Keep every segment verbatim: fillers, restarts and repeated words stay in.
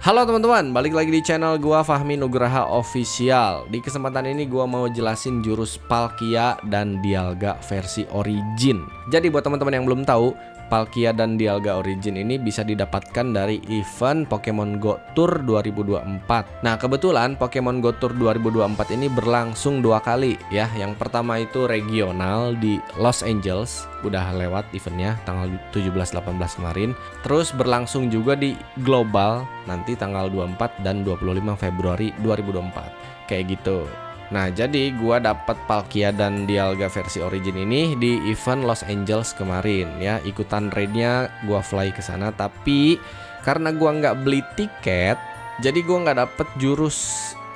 Halo teman-teman, balik lagi di channel gua Fahmi Nugraha Official. Di kesempatan ini gua mau jelasin jurus Palkia dan Dialga versi origin. Jadi buat teman-teman yang belum tahu, Palkia dan Dialga origin ini bisa didapatkan dari event Pokemon Go Tour dua ribu dua puluh empat. Nah, kebetulan Pokemon Go Tour dua ribu dua puluh empat ini berlangsung dua kali ya. Yang pertama itu regional di Los Angeles, udah lewat eventnya tanggal tujuh belas delapan belas kemarin. Terus berlangsung juga di global nanti tanggal dua puluh empat dan dua puluh lima Februari dua ribu dua puluh empat, kayak gitu. Nah, jadi gua dapat Palkia dan Dialga versi origin ini di event Los Angeles kemarin ya. Ikutan raidnya gua fly ke sana, tapi karena gua nggak beli tiket, jadi gua nggak dapet jurus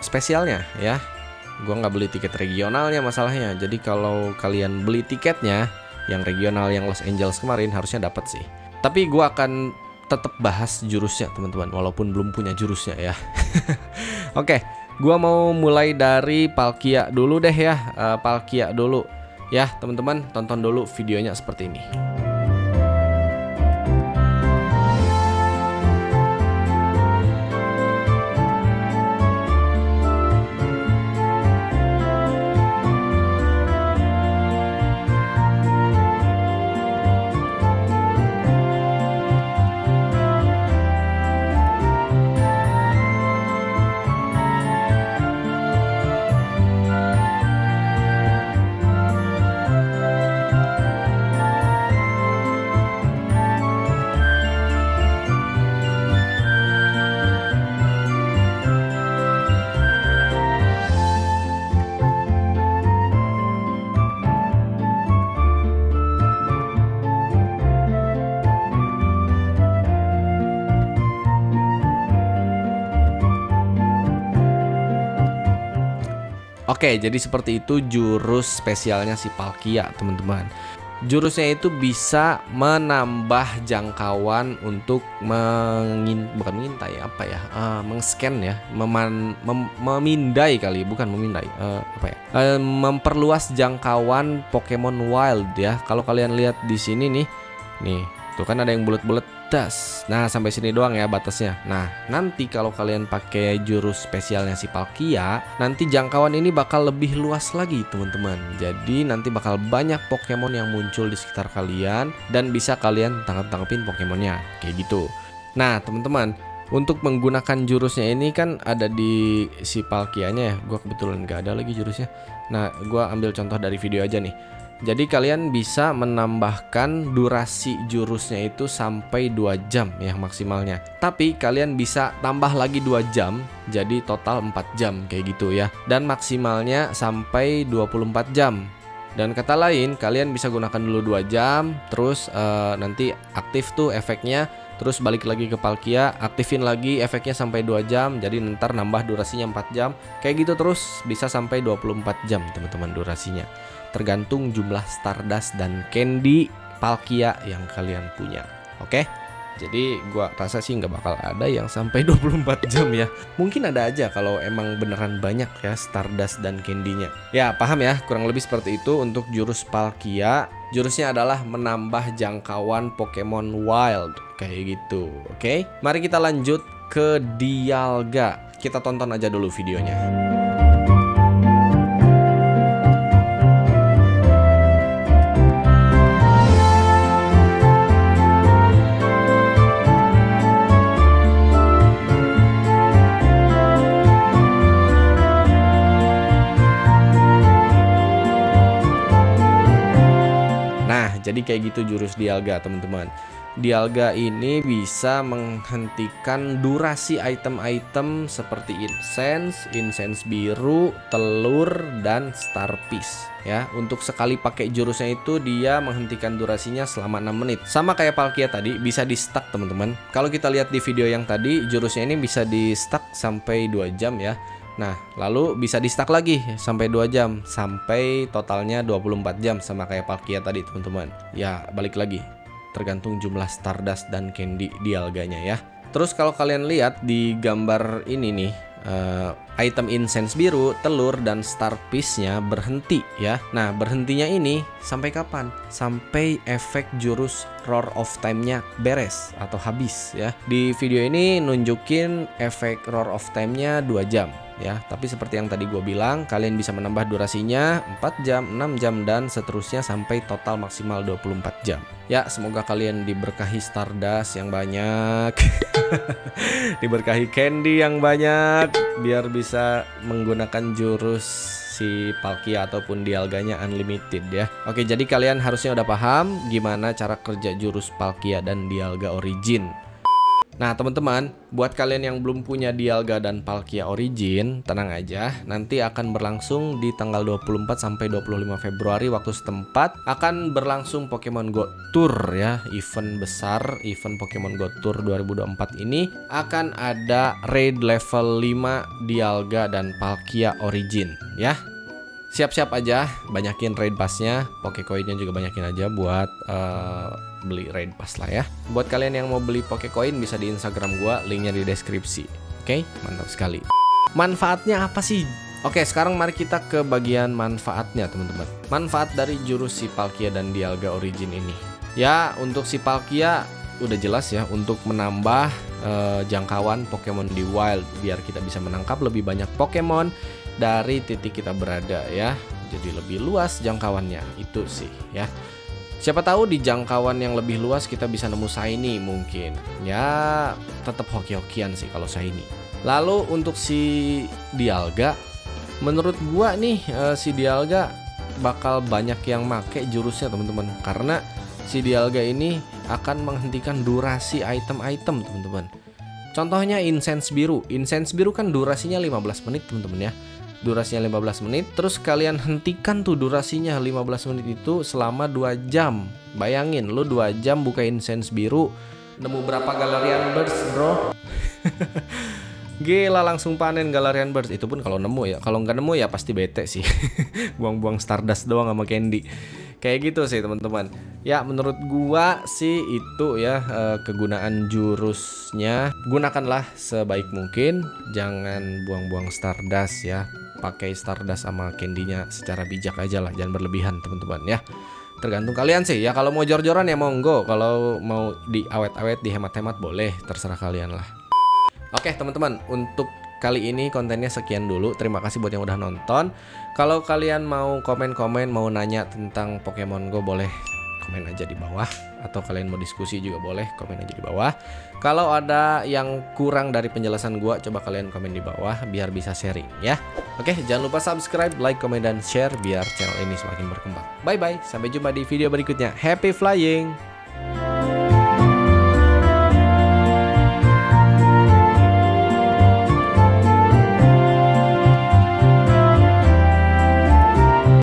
spesialnya ya. Gua nggak beli tiket regionalnya masalahnya. Jadi kalau kalian beli tiketnya yang regional yang Los Angeles kemarin harusnya dapat sih. Tapi gua akan tetap bahas jurusnya teman-teman, walaupun belum punya jurusnya ya. Oke, gua mau mulai dari Palkia dulu deh ya, uh, Palkia dulu ya teman-teman, tonton dulu videonya seperti ini. Oke, jadi seperti itu jurus spesialnya si Palkia, teman-teman. Jurusnya itu bisa menambah jangkauan untuk mengin, bukan mengintai apa ya, uh, mengscan ya, meman, mem, memindai kali, bukan memindai, uh, apa ya, uh, memperluas jangkauan Pokemon Wild ya. Kalau kalian lihat di sini nih, nih, tuh kan ada yang bulat-bulat das. Nah, sampai sini doang ya batasnya. Nah, nanti kalau kalian pakai jurus spesialnya si Palkia, nanti jangkauan ini bakal lebih luas lagi, teman-teman. Jadi nanti bakal banyak Pokemon yang muncul di sekitar kalian dan bisa kalian tangkap-tangkepin Pokemonnya, kayak gitu. Nah, teman-teman, untuk menggunakan jurusnya ini kan ada di si Palkianya ya. Gua kebetulan gak ada lagi jurusnya. Nah, gua ambil contoh dari video aja nih. Jadi kalian bisa menambahkan durasi jurusnya itu sampai dua jam ya maksimalnya. Tapi kalian bisa tambah lagi dua jam, jadi total empat jam kayak gitu ya. Dan maksimalnya sampai dua puluh empat jam. Dan kata lain kalian bisa gunakan dulu dua jam, terus uh, nanti aktif tuh efeknya, terus balik lagi ke Palkia, aktifin lagi efeknya sampai dua jam, jadi ntar nambah durasinya empat jam. Kayak gitu terus bisa sampai dua puluh empat jam teman-teman durasinya. Tergantung jumlah Stardust dan Candy Palkia yang kalian punya. Oke, jadi gua rasa sih nggak bakal ada yang sampai dua puluh empat jam ya. Mungkin ada aja kalau emang beneran banyak ya Stardust dan Candy-nya. Ya paham ya, kurang lebih seperti itu untuk jurus Palkia. Jurusnya adalah menambah jangkauan Pokemon Wild kayak gitu. Oke, mari kita lanjut ke Dialga. Kita tonton aja dulu videonya. Jadi kayak gitu jurus Dialga teman-teman. Dialga ini bisa menghentikan durasi item-item seperti incense, incense biru, telur, dan starfish ya. Untuk sekali pakai jurusnya itu dia menghentikan durasinya selama enam menit. Sama kayak Palkia tadi, bisa di stuck teman-teman. Kalau kita lihat di video yang tadi, jurusnya ini bisa di stuck sampai dua jam ya. Nah, lalu bisa di-stuck lagi sampai dua jam, sampai totalnya dua puluh empat jam sama kayak Palkia tadi, teman-teman. Ya, balik lagi. Tergantung jumlah Stardust dan Candy Dialganya ya. Terus kalau kalian lihat di gambar ini nih, uh, item incense biru, telur, dan star piece-nya berhenti ya. Nah, berhentinya ini sampai kapan? Sampai efek jurus Roar of Time-nya beres atau habis ya. Di video ini nunjukin efek Roar of Time-nya dua jam ya, tapi seperti yang tadi gue bilang, kalian bisa menambah durasinya empat jam, enam jam, dan seterusnya sampai total maksimal dua puluh empat jam. Ya, semoga kalian diberkahi Stardust yang banyak, diberkahi candy yang banyak, biar bisa menggunakan jurus si Palkia ataupun Dialganya unlimited ya. Oke, jadi kalian harusnya udah paham gimana cara kerja jurus Palkia dan Dialga Origin. Nah teman-teman, buat kalian yang belum punya Dialga dan Palkia Origin, tenang aja, nanti akan berlangsung di tanggal dua puluh empat sampai dua puluh lima Februari waktu setempat. Akan berlangsung Pokemon Go Tour ya, event besar, event Pokemon Go Tour dua ribu dua puluh empat ini. Akan ada raid level lima Dialga dan Palkia Origin ya. Siap-siap aja, banyakin raid pass-nya, Pokecoin-nya juga banyakin aja buat uh, beli raid pass lah ya. Buat kalian yang mau beli Pokecoin bisa di Instagram gua, linknya di deskripsi. Oke, mantap sekali. Manfaatnya apa sih? Oke, sekarang mari kita ke bagian manfaatnya teman-teman. Manfaat dari jurus si Palkia dan Dialga Origin ini. Ya, untuk si Palkia udah jelas ya, untuk menambah uh, jangkauan Pokemon di wild biar kita bisa menangkap lebih banyak Pokemon dari titik kita berada ya. Jadi lebih luas jangkauannya itu sih ya. Siapa tahu di jangkauan yang lebih luas kita bisa nemu shiny mungkin. Ya, tetap hoki-hokian sih kalau shiny. Lalu untuk si Dialga, menurut gua nih si Dialga bakal banyak yang make jurusnya teman-teman. Karena si Dialga ini akan menghentikan durasi item-item teman-teman. Contohnya incense biru. Incense biru kan durasinya lima belas menit teman-teman ya. Durasinya lima belas menit, terus kalian hentikan tuh durasinya lima belas menit itu selama dua jam. Bayangin lu dua jam buka incense biru, nemu berapa Galarian Birds bro. Gila, langsung panen Galarian Birds. Itu pun kalau nemu ya, kalau nggak nemu ya pasti bete sih. Buang-buang Stardust doang sama candy. Kayak gitu sih teman-teman. Ya menurut gua sih itu ya, kegunaan jurusnya gunakanlah sebaik mungkin. Jangan buang-buang Stardust ya. Pakai Stardust sama candy-nya secara bijak aja lah, jangan berlebihan teman-teman ya. Tergantung kalian sih ya, kalau mau jor-joran ya monggo, kalau mau diawet-awet, dihemat-hemat boleh, terserah kalian lah. Oke teman-teman, untuk kali ini kontennya sekian dulu. Terima kasih buat yang udah nonton. Kalau kalian mau komen-komen, mau nanya tentang Pokemon Go, boleh komen aja di bawah. Atau kalian mau diskusi juga boleh, komen aja di bawah. Kalau ada yang kurang dari penjelasan gua, coba kalian komen di bawah biar bisa sharing ya. Oke, jangan lupa subscribe, like, komen, dan share biar channel ini semakin berkembang. Bye-bye, sampai jumpa di video berikutnya. Happy flying!